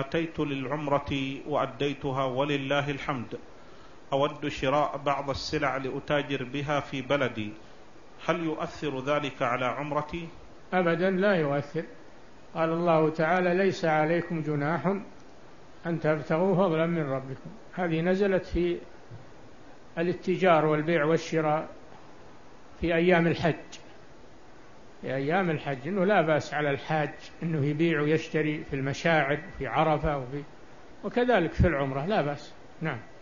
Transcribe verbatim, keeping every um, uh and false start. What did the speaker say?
أتيت للعمرة وأديتها ولله الحمد، أود شراء بعض السلع لأتاجر بها في بلدي، هل يؤثر ذلك على عمرتي؟ أبدا لا يؤثر. قال الله تعالى: ليس عليكم جناح أن تبتغوا فضلا من ربكم. هذه نزلت في الاتجار والبيع والشراء في أيام الحج، في أيام الحج إنه لا بأس على الحاج إنه يبيع ويشتري في المشاعر في عرفة وفي وكذلك في العمرة، لا بأس. نعم.